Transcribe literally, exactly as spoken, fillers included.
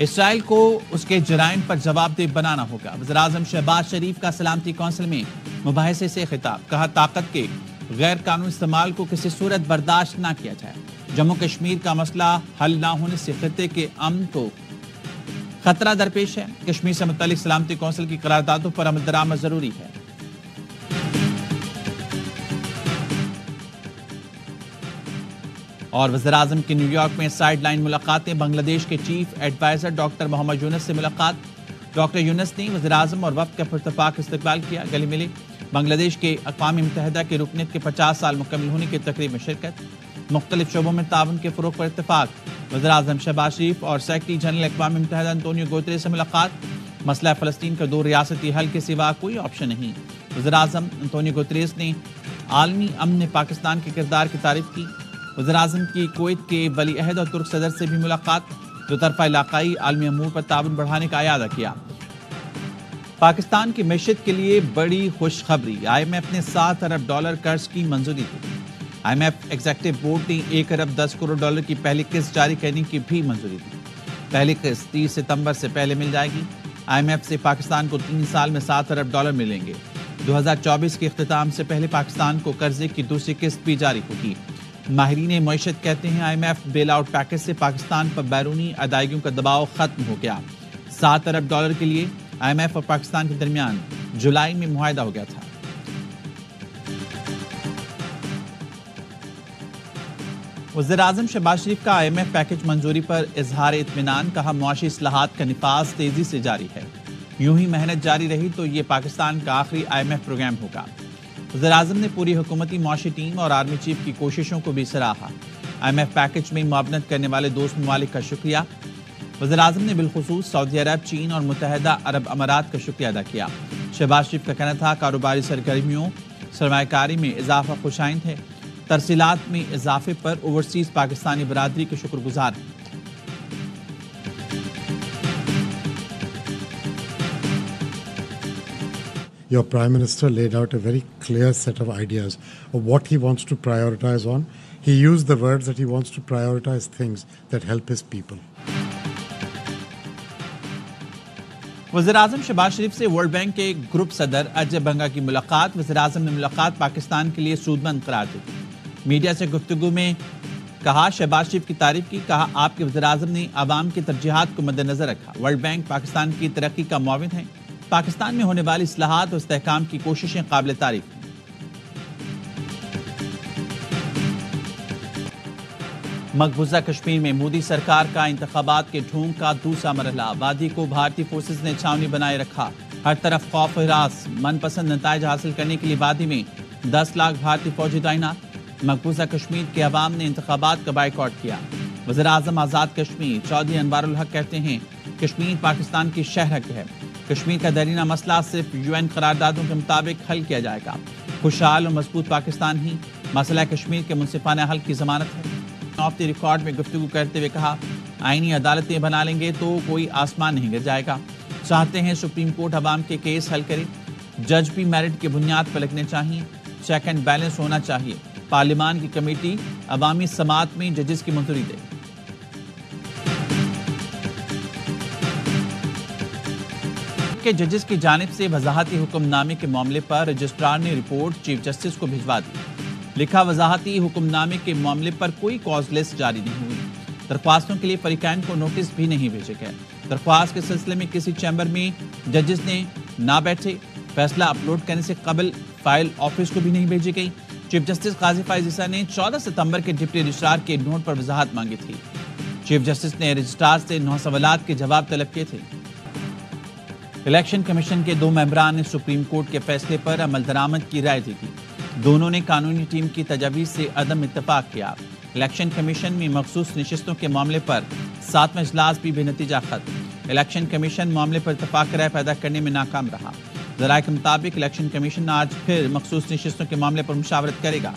Israel को उसके जराइम पर जवाबदेह बनाना होगा। वज़ीर-ए-आज़म शहबाज शरीफ का सलामती कौंसिल में मुबाहिसे से खिताब, कहा ताकत के गैर कानूनी इस्तेमाल को किसी सूरत बर्दाश्त ना किया जाए। जम्मू कश्मीर का मसला हल ना होने से खित्ते के अमन को खतरा दरपेश है। कश्मीर से मुतल्लिक सलामती कौंसिल की करारदादों पर अमल दरामद जरूरी है। और वज़ीर-ए-आज़म की न्यूयॉर्क में साइड लाइन मुलाकातें, बांग्लादेश के chief adviser doctor Mohammad Yunus से मुलाकात। डॉक्टर यूनस ने वज़ीर-ए-आज़म और वफ़द का पुरतपाक इस्तकबाल किया। गले मिले। बांग्लादेश के अक़वाम मुत्तहदा के रुकनियत के पचास साल मुकम्मल होने की तकरीब में शिरकत। मुख्तलिफ शोबों में ताउन के फ़रोग़ पर इत्तफ़ाक़। वज़ीर-ए-आज़म शहबाज शरीफ और सेक्रेटरी जनरल अक़वाम मुत्तहदा अंतोनियो गुतेरस से मुलाकात। मसला फ़लस्तीन का दो रियासती हल के सिवा कोई ऑप्शन नहीं। वज़ीर-ए-आज़म अंतोनियो गुतेरस ने आलमी अमन में पाकिस्तान के किरदार की तारीफ की। वज़ीर-ए-आज़म की कुवैत के वली अहद और तुर्क सदर से भी मुलाकात। दो तरफा इलाकाई आलमी अमूर पर ताबन बढ़ाने का अयादा किया। पाकिस्तान की मैशत के लिए बड़ी खुशखबरी, आई एम एफ ने सात अरब डॉलर कर्ज की मंजूरी दी। I M F executive board ने एक अरब दस करोड़ डॉलर की पहली किस्त जारी करने की भी मंजूरी दी। पहली किस्त तीस सितम्बर से पहले मिल जाएगी। आई एम एफ से पाकिस्तान को तीन साल में सात अरब डॉलर मिलेंगे। दो हजार चौबीस के अख्ताम से पहले पाकिस्तान को कर्जे की दूसरी किस्त भी जारी होगी। माहरीन मईशत कहते हैं I M F bail out package से पाकिस्तान पर बैरूनी अदायगियों का दबाव खत्म हो गया। सात अरब डॉलर के लिए आई एम एफ और पाकिस्तान के दरमियान जुलाई में मुआहदा हो गया था। वज़ीर-ए-आज़म शहबाज शरीफ का आई एम एफ पैकेज मंजूरी पर इजहार इत्मीनान, कहा मुआशी इस्लाहात का निफाज तेजी से जारी है। यूं ही मेहनत जारी रही तो ये पाकिस्तान का आखिरी आई एम एफ प्रोग्राम होगा। वज़ीर-ए-आज़म ने पूरी हुकूमती मुआशी टीम और आर्मी चीफ की कोशिशों को भी सराहा। आई एम एफ पैकेज में मुआवनत करने वाले दोस्त ममालिक का शुक्रिया। वज़ीर-ए-आज़म ने बिलखुसूस सऊदी अरब, चीन और मुत्तहदा अरब अमारात का शुक्रिया अदा किया। शहबाज शरीफ का कहना था कारोबारी सरगर्मियों, सरमाकारी में इजाफा खुशाइंद है। तरसीलात में इजाफे पर ओवरसीज़ पाकिस्तानी बरादरी के शुक्रगुजार हैं। Your Prime Minister laid out a very clear set of ideas of what he wants to prioritize on. He used the words that he wants to prioritize things that help his people. वज़ीर-ए-आज़म शहबाज शरीफ से world bank के group सदर अजय बंगा की मुलाकात। वज़ीर-ए-आज़म ने मुलाकात पाकिस्तान के लिए सूदमंद करार दी। मीडिया से गुफ्तगू में कहा शहबाज शरीफ की तारीफ की। कहा आपके वज़ीर-ए-आज़म ने आवाम की तरजीहात को मद्देनजर रखा। वर्ल्ड बैंक पाकिस्तान की तरक्की का मुआविन है। पाकिस्तान में होने वाली इस्लाहात और इस्तेहकाम की कोशिशें काबिल तारीफ। मकबूजा कश्मीर में मोदी सरकार का इंतखाबात के ढोंग का दूसरा मरहला, वादी को भारतीय फोर्सेज ने छावनी बनाए रखा। हर तरफ खौफ हिरास, मनपसंद नताइज हासिल करने के लिए वादी में दस लाख भारतीय फौजी तैनात। मकबूजा कश्मीर के अवाम ने इंतखाबात का बायकॉट किया। वज़ीर-ए-आज़म आज़ाद कश्मीर चौधरी अनवारुल हक कहते हैं कश्मीर पाकिस्तान की शहरक है। कश्मीर का दरीना मसला सिर्फ यू एन करारदादों के मुताबिक हल किया जाएगा। खुशहाल और मजबूत पाकिस्तान ही मसला कश्मीर के मुनसिफाना हल की जमानत है। ऑफ द रिकॉर्ड में गुफ्तगू करते हुए कहा आईनी अदालतें बना लेंगे तो कोई आसमान नहीं गिर जाएगा। चाहते हैं सुप्रीम कोर्ट अवाम के केस हल करे। जज भी मेरिट की बुनियाद पर लगने चाहिए। चेक एंड बैलेंस होना चाहिए। पार्लियामान की कमेटी अवामी समात में जजेस की मंजूरी दे। के जजेस की जानिब से वजाहती हुक्मनामे के मामले पर रजिस्ट्रार ने रिपोर्ट चीफ जस्टिस को भिजवा दी। लिखा वजाहती हुक्मनामे के मामले पर कोई कॉज लिस्ट जारी नहीं हुई। दरख्वास्तों के लिए फरीकैन को नोटिस भी नहीं भेजे गए। दरख्वास्त के सिलसिले में किसी चैम्बर में जजेस ने ना बैठे। फैसला अपलोड करने से कबल फाइल ऑफिस को भी नहीं भेजी गई। चीफ जस्टिस काज़ी फ़ाइज़ ईसा ने चौदह सितम्बर के डिप्टी रजिस्ट्रार के नोट पर वजाहत मांगी थी। चीफ जस्टिस ने रजिस्ट्रार से नौ सवालात के जवाब तलब किए थे। इलेक्शन कमीशन के दो मेंबरान ने सुप्रीम कोर्ट के फैसले पर अमल दरामद की राय दी थी। दोनों ने कानूनी टीम की तजावीज़ से अदम इत्तफाक किया। इलेक्शन कमीशन में मखसूस नशिस्तों के मामले पर सातवां इजलास भी बेनतीजा खत्म। इलेक्शन कमीशन मामले पर इत्तफाक राय पैदा करने में नाकाम रहा। जराए के मुताबिक इलेक्शन कमीशन आज फिर मखसूस नशिस्तों के मामले पर मुशावरत करेगा।